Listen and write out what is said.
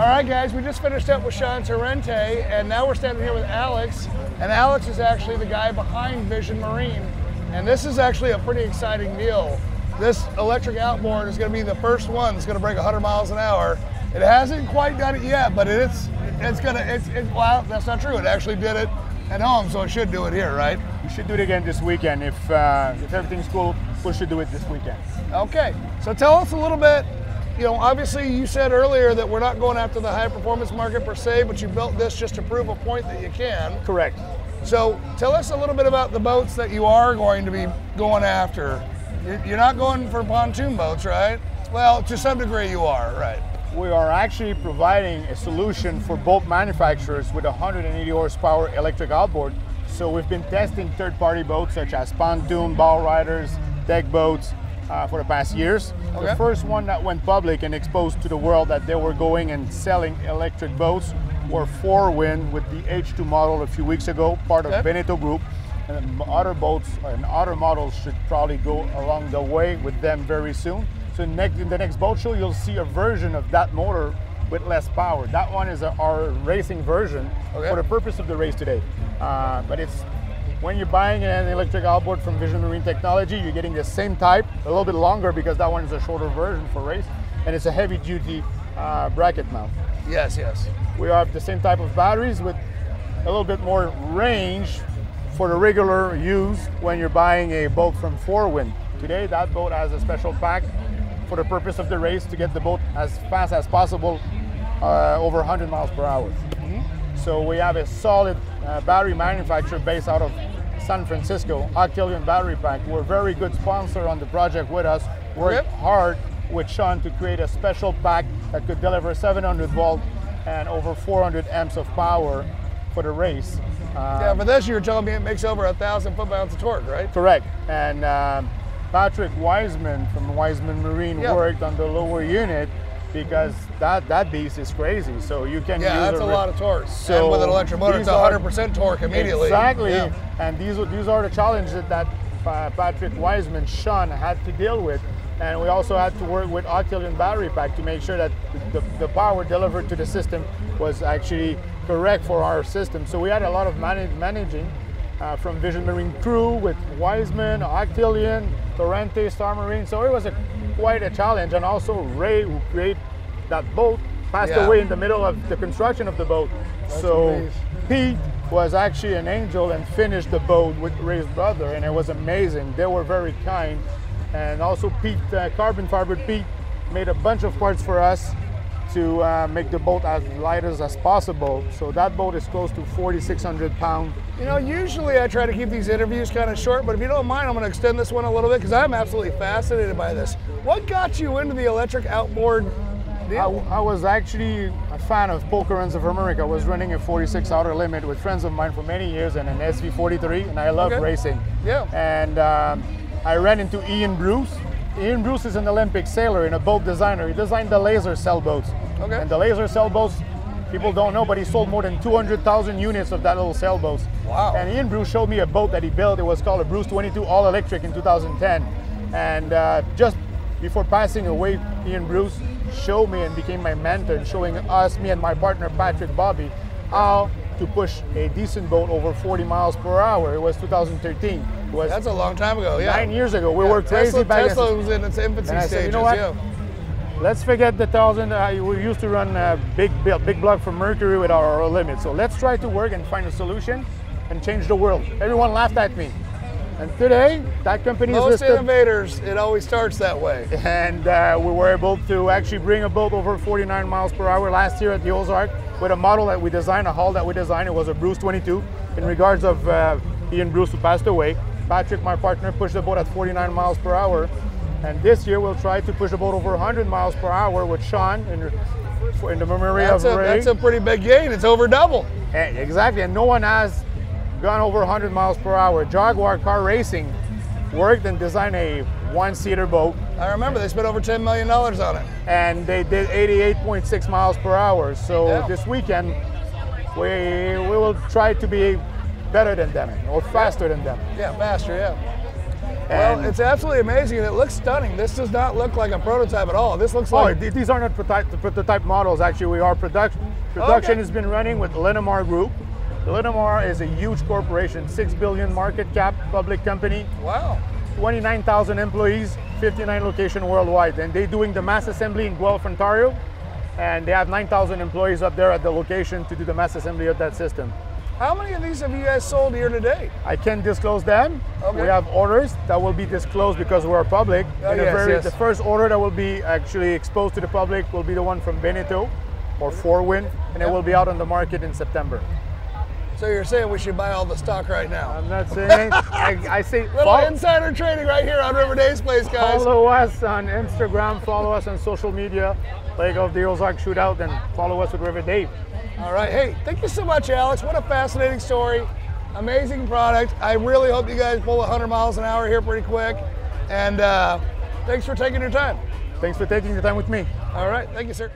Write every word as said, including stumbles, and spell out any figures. All right, guys, we just finished up with Sean Torrente, and now we're standing here with Alex, and Alex is actually the guy behind Vision Marine, and this is actually a pretty exciting deal. This electric outboard is going to be the first one that's going to break one hundred miles an hour. It hasn't quite done it yet, but it's it's going to, it's, it, well, that's not true. It actually did it at home, so it should do it here, right? You should do it again this weekend. If, uh, if everything's cool, we should do it this weekend. Okay, so tell us a little bit. You know, obviously you said earlier that we're not going after the high performance market per se, but you built this just to prove a point that you can. Correct. So tell us a little bit about the boats that you are going to be going after. You're not going for pontoon boats, right? Well, to some degree you are, right? We are actually providing a solution for boat manufacturers with one hundred eighty horsepower electric outboard. So we've been testing third-party boats such as pontoon, bow riders, deck boats, Uh, for the past years. Okay. The first one that went public and exposed to the world that they were going and selling electric boats were Four Winns with the H two model a few weeks ago, part of okay. Beneteau Group. And other boats and other models should probably go along the way with them very soon. So in, next, in the next boat show, you'll see a version of that motor with less power. That one is a, our racing version okay. for the purpose of the race today. Uh, but it's When you're buying an electric outboard from Vision Marine Technology, you're getting the same type, a little bit longer because that one is a shorter version for race, and it's a heavy-duty uh, bracket mount. Yes, yes. We have the same type of batteries with a little bit more range for the regular use when you're buying a boat from Four Winns. Today, that boat has a special pack for the purpose of the race to get the boat as fast as possible, uh, over one hundred miles per hour. Mm-hmm. So we have a solid uh, battery manufacturer based out of San Francisco, Octillion Battery Pack, were a very good sponsor on the project with us, worked yep. hard with Sean to create a special pack that could deliver seven hundred volt and over four hundred amps of power for the race. Um, yeah, but this year, telling me it makes over one thousand foot-pounds of torque, right? Correct. And um, Patrick Wiseman from Wiseman Marine yep. worked on the lower unit because that, that beast is crazy. So you can yeah, use that's a, a lot of torque. So and with an electric motor, it's one hundred percent torque immediately. Exactly, yeah. And these, these are the challenges that uh, Patrick Wiseman, Sean, had to deal with. And we also had to work with Octillion Battery Pack to make sure that the, the power delivered to the system was actually correct for our system. So we had a lot of manage, managing uh, from Vision Marine crew with Wiseman, Octillion, Torrente, Star Marine. So it was a quite a challenge, and also Ray, who created that boat, passed yeah. away in the middle of the construction of the boat. That's so amazing. Pete was actually an angel and finished the boat with Ray's brother, and it was amazing. They were very kind, and also Pete, uh, carbon fiber Pete, made a bunch of parts for us to uh, make the boat as light as, as possible. So that boat is close to forty-six hundred pounds. You know, usually I try to keep these interviews kind of short, but if you don't mind, I'm gonna extend this one a little bit because I'm absolutely fascinated by this. What got you into the electric outboard deal? I, I was actually a fan of Poker Runs of America. I was running a forty-six outer limit with friends of mine for many years and an S V forty-three, and I love okay. racing. Yeah. And um, I ran into Ian Bruce. Ian Bruce is an Olympic sailor and a boat designer. He designed the laser sailboats. Okay. And the laser sailboats, people don't know, but he sold more than two hundred thousand units of that little sailboat. Wow. And Ian Bruce showed me a boat that he built. It was called a Bruce twenty-two All Electric in two thousand ten. And uh, just before passing away, Ian Bruce showed me and became my mentor, showing us, me and my partner, Patrick Bobby, how to push a decent boat over forty miles per hour. It was two thousand thirteen. Was That's a long time ago, yeah. Nine years ago. We yeah, were crazy Tesla, back then. Tesla was in its infancy stages, said, you know what? Yeah. Let's forget the thousand. Uh, we used to run a big, big block from Mercury with our, our limit. So let's try to work and find a solution and change the world. Everyone laughed at me. And today, that company is listed. Most innovators, it always starts that way. And uh, we were able to actually bring a boat over forty-nine miles per hour last year at the Ozark with a model that we designed, a hull that we designed. It was a Bruce twenty-two. In regards of uh, Ian Bruce, who passed away, Patrick, my partner, pushed the boat at forty-nine miles per hour. And this year we'll try to push the boat over one hundred miles per hour with Sean in, in the memory that's of a, Ray. That's a pretty big gain. It's over double. And, exactly. And no one has gone over one hundred miles per hour. Jaguar Car Racing worked and designed a one-seater boat. I remember they spent over ten million dollars on it. And they did eighty-eight point six miles per hour. So yeah. this weekend we, we will try to be better than them, or faster than them. Yeah, faster, yeah. And well, it's absolutely amazing, and it looks stunning. This does not look like a prototype at all. This looks like... Oh, these are not prototype, prototype models, actually. We are production. Production okay. has been running with Linnemar Group. Linnemar is a huge corporation, six billion dollars market cap, public company. Wow. twenty-nine thousand employees, fifty-nine locations worldwide. And they're doing the mass assembly in Guelph, Ontario. And they have nine thousand employees up there at the location to do the mass assembly of that system. How many of these have you guys sold here today? I can't disclose them. Okay. We have orders that will be disclosed because we're public. Oh, yes, very, yes. The first order that will be actually exposed to the public will be the one from Beneteau or Four Winns, and yeah. it will be out on the market in September. So you're saying we should buy all the stock right now? I'm not saying. I, I say little follow, insider trading right here on River Daves Place, guys. Follow us on Instagram. Follow us on social media. Like of the Ozark Shootout, and follow us with River Daves. All right. Hey, thank you so much, Alex. What a fascinating story. Amazing product. I really hope you guys pull one hundred miles an hour here pretty quick. And uh, thanks for taking your time. Thanks for taking your time with me. All right. Thank you, sir.